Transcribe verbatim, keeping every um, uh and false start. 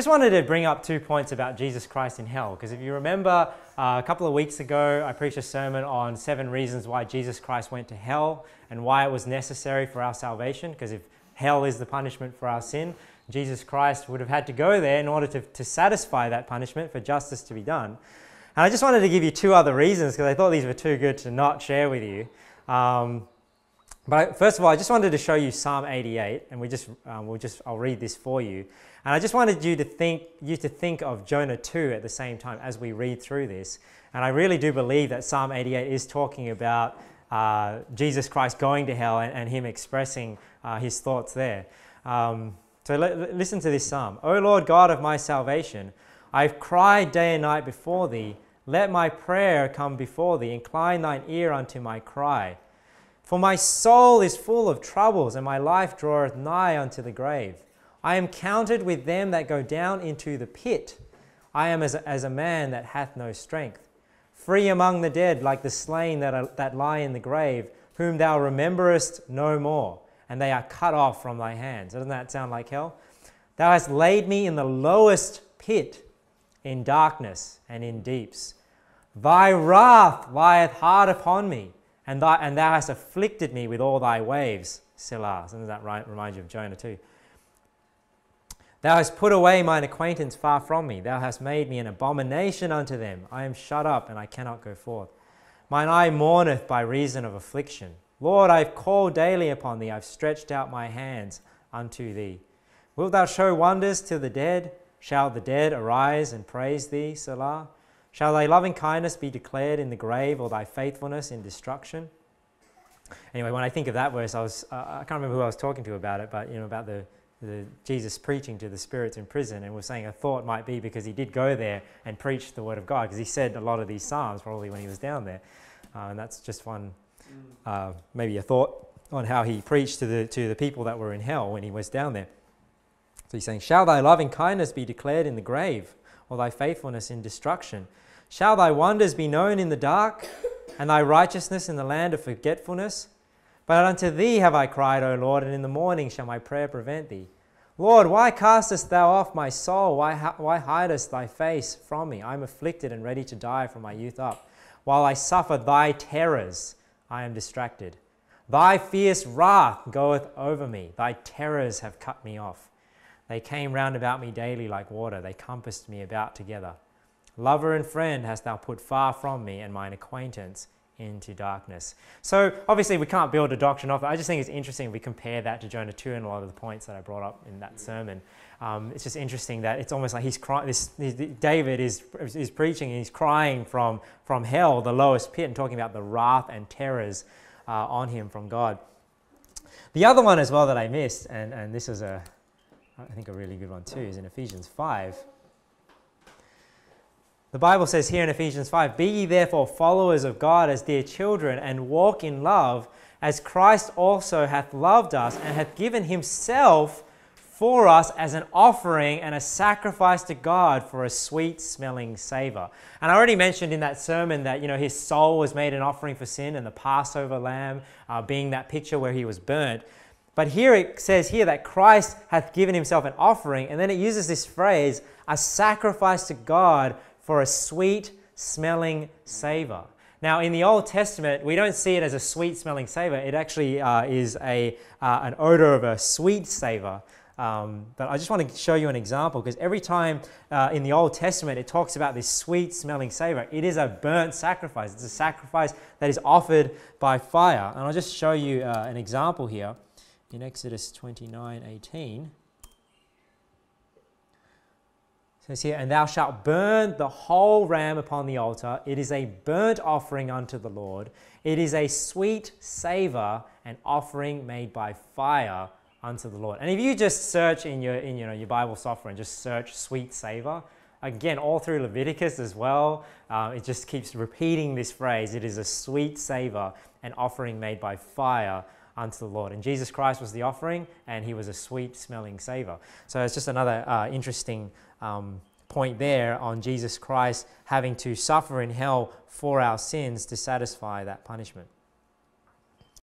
Just wanted to bring up two points about Jesus Christ in hell, because if you remember uh, a couple of weeks ago, I preached a sermon on seven reasons why Jesus Christ went to hell and why it was necessary for our salvation, because if hell is the punishment for our sin, Jesus Christ would have had to go there in order to, to satisfy that punishment for justice to be done. And I just wanted to give you two other reasons, because I thought these were too good to not share with you. Um, but I, first of all, I just wanted to show you Psalm eighty-eight, and we just, um, we'll just, I'll read this for you. And I just wanted you to think, you to think of Jonah two at the same time as we read through this. And I really do believe that Psalm eighty-eight is talking about uh, Jesus Christ going to hell and, and him expressing uh, his thoughts there. Um, So listen to this psalm. O Lord God of my salvation, I've cried day and night before thee. Let my prayer come before thee. Incline thine ear unto my cry. For my soul is full of troubles, and my life draweth nigh unto the grave. I am counted with them that go down into the pit. I am as a, as a man that hath no strength. Free among the dead, like the slain that, are, that lie in the grave, whom thou rememberest no more. And they are cut off from thy hands. Doesn't that sound like hell? Thou hast laid me in the lowest pit, in darkness and in deeps. Thy wrath lieth hard upon me, and, thy, and thou hast afflicted me with all thy waves. Selah. Doesn't that right, remind you of Jonah too? Thou hast put away mine acquaintance far from me. Thou hast made me an abomination unto them. I am shut up, and I cannot go forth. Mine eye mourneth by reason of affliction. Lord, I've called daily upon thee, I've stretched out my hands unto thee. Wilt thou show wonders to the dead? Shall the dead arise and praise thee, Selah? Shall thy loving kindness be declared in the grave, or thy faithfulness in destruction? Anyway, when I think of that verse, I was, uh, I can't remember who I was talking to about it, but you know, about the, the Jesus preaching to the spirits in prison, and was saying a thought might be because he did go there and preach the word of God, because he said a lot of these psalms probably when he was down there. Uh, and that's just one... Uh, maybe a thought on how he preached to the, to the people that were in hell when he was down there. So he's saying, shall thy loving kindness be declared in the grave, or thy faithfulness in destruction? Shall thy wonders be known in the dark, and thy righteousness in the land of forgetfulness? But unto thee have I cried, O Lord, and in the morning shall my prayer prevent thee. Lord, why castest thou off my soul? Why, why hidest thy face from me? I am afflicted and ready to die from my youth up, while I suffer thy terrors. I am distracted. Thy fierce wrath goeth over me. Thy terrors have cut me off. They came round about me daily like water. They compassed me about together. Lover and friend hast thou put far from me, and mine acquaintance into darkness. So obviously we can't build a doctrine off that. I just think it's interesting if we compare that to Jonah two and a lot of the points that I brought up in that sermon. Um, it's just interesting that it's almost like he's crying. This, this, David is is preaching and he's crying from from hell, the lowest pit, and talking about the wrath and terrors uh, on him from God. The other one as well that I missed, and and this is a, I think a really good one too, is in Ephesians five. The Bible says here in Ephesians five, be ye therefore followers of God as dear children, and walk in love, as Christ also hath loved us, and hath given himself for us as an offering and a sacrifice to God for a sweet-smelling savor. And I already mentioned in that sermon that, you know, his soul was made an offering for sin, and the Passover lamb uh, being that picture where he was burnt. But here it says here that Christ hath given himself an offering, and then it uses this phrase, a sacrifice to God for a sweet-smelling savor. Now, in the Old Testament, we don't see it as a sweet-smelling savor. It actually uh, is a, uh, an odor of a sweet savor. Um, but I just want to show you an example, because every time uh, in the Old Testament it talks about this sweet-smelling savor, it is a burnt sacrifice. It's a sacrifice that is offered by fire. And I'll just show you uh, an example here in Exodus twenty-nine, eighteen. Here, and thou shalt burn the whole ram upon the altar. It is a burnt offering unto the Lord. It is a sweet savor, an offering made by fire unto the Lord. And if you just search in your, in, you know, your Bible software and just search sweet savor, again, all through Leviticus as well, uh, it just keeps repeating this phrase. It is a sweet savor, an offering made by fire unto the Lord. And Jesus Christ was the offering, and he was a sweet-smelling savor. So it's just another uh, interesting Um, point there on Jesus Christ having to suffer in hell for our sins to satisfy that punishment.